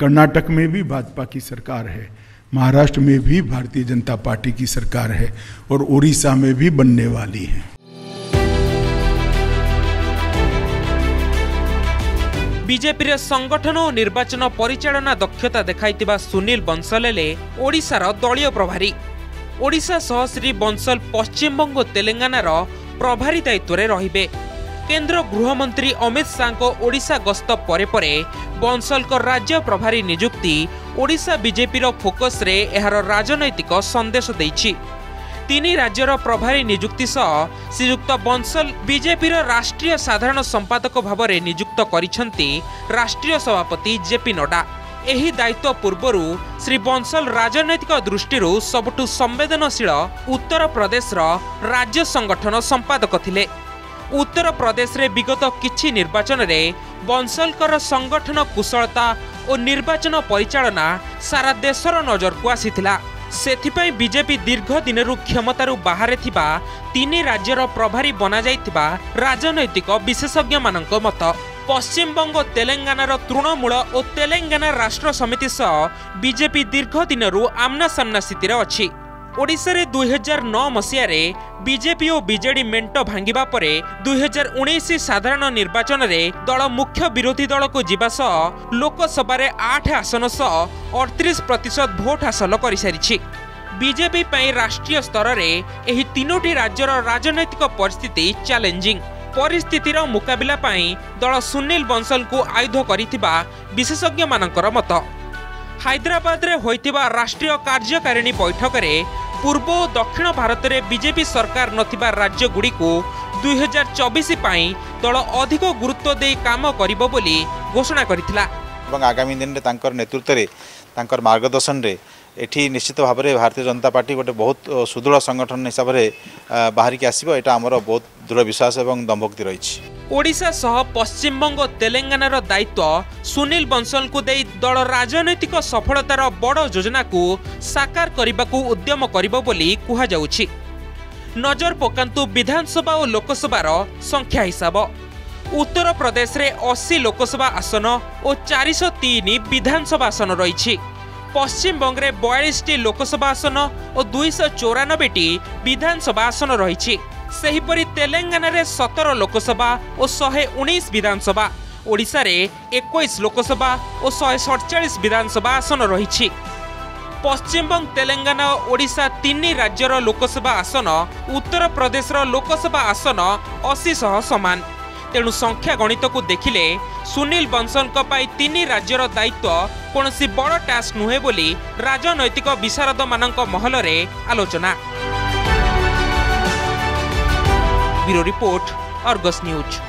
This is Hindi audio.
कर्नाटक में भी भाजपा की सरकार है, महाराष्ट्र में भी भारतीय जनता पार्टी की सरकार है और उड़ीसा में भी बनने वाली है। बीजेपी संगठन और निर्वाचन परिचालना दक्षता देखाइतिबा सुनील बंसल ले ओडिशा रा दलीय प्रभारी। ओडिशा सह श्री बंसल पश्चिम बंग तेलंगाना रा प्रभारी दायित्व रे रहिबे। केंद्र गृहमंत्री अमित शाह को ओडिशा गस्त परे परे बंसल को राज्य प्रभारी नियुक्ति ओडिशा बीजेपी रो फोकस रे एहार राजनैतिक संदेश दैछि। तीनी राज्यर प्रभारी नियुक्ति सह श्रीयुक्त बंसल बीजेपी रो राष्ट्रीय साधारण संपादक भावरे नियुक्त करिसेंति राष्ट्रीय सभापति जेपी नड्डा। एही दायित्व पूर्वरु श्री बंसल राजनैतिक दृष्टि सबुठु संवेदनशील उत्तर प्रदेश रो राज्य संगठन संपादक थिले। उत्तर प्रदेश रे विगत किछि निर्वाचन रे बंसलकर संगठन कुशलता और निर्वाचन परिचालना सारा देशर नजर को आसीथिला। सेथिपई बीजेपी दीर्घ दिनरु क्षमतारु बाहर थिबा तीनी राज्यर प्रभारी बना जाइथिबा राजनैतिक विशेषज्ञ मानक मत। पश्चिम बंग तेलंगाना तृणमूल और तेलंगाना राष्ट्र समिति सह बीजेपी दीर्घ दिनरु आमना सामना स्थिति रे अछि। ओडिशा रे 2009 मसीहा रे बीजेपी और बीजेडी मेंट भांगिबा परे 2019 साधारण निर्वाचन रे दल मुख्य विरोधी दल को जीवा सह लोकसभा रे 8 आसन सह 38% भोट हासिल कर सारी। बीजेपी पई राष्ट्रीय स्तर रे एही तीनोटी राज्यर राजनैतिक परिस्थिति चैलेंजिंग। परिस्थितिर मुकाबला पई दल सुनील बंसल को आयुध करिथिबा विशेषज्ञ मानकर मत। हैदराबाद रे होइतिबा राष्ट्रीय कार्यकारिणी बैठक रे पूर्व और दक्षिण भारत रे बीजेपी सरकार नथिबा राज्य गुडी को 2024 पई दल अधिक गुरुत्व दे काम करिबो बोली घोषणा करथिला। आगामी दिन रे तांकर नेतृत्व रे तांकर मार्गदर्शन रे एठी निश्चित भाव में भारतीय जनता पार्टी गोटे बहुत सुदृढ़ संगठन हिसाब से बाहर की आसब। यहाँ आम बहुत दृढ़ विश्वास और दम्भक्ति रही। ओडिशा सह पश्चिम बंग तेलंगाना दायित्व सुनील बंसल को दे दल राजनैतिक सफलतार बड़ योजना को साकार करने को उद्यम कह। नजर पकांतु विधानसभा और लोकसभा संख्या हिसाब। उत्तर प्रदेश में 80 लोकसभा आसन और 403 विधानसभा आसन रही। पश्चिम बंगे 42 लोकसभा आसन और 294 विधानसभा आसन रही। सेहीपरि तेलंगाना रे 17 लोकसभा और 119 विधानसभा, ओडिशा रे 21 लोकसभा और 147 विधानसभा आसन रही। पश्चिम बंग तेलंगाना और ओडिशा तीन राज्यर लोकसभा आसन उत्तर प्रदेश लोकसभा आसन 80 समान। तेणु संख्या गणित को देखिले सुनील बंसल तीन राज्यर दायित्व कौन बड़ टास्क नुहे बोली राजनैतिक विशारद मानक महल रे आलोचना। Bureau report, Argus news.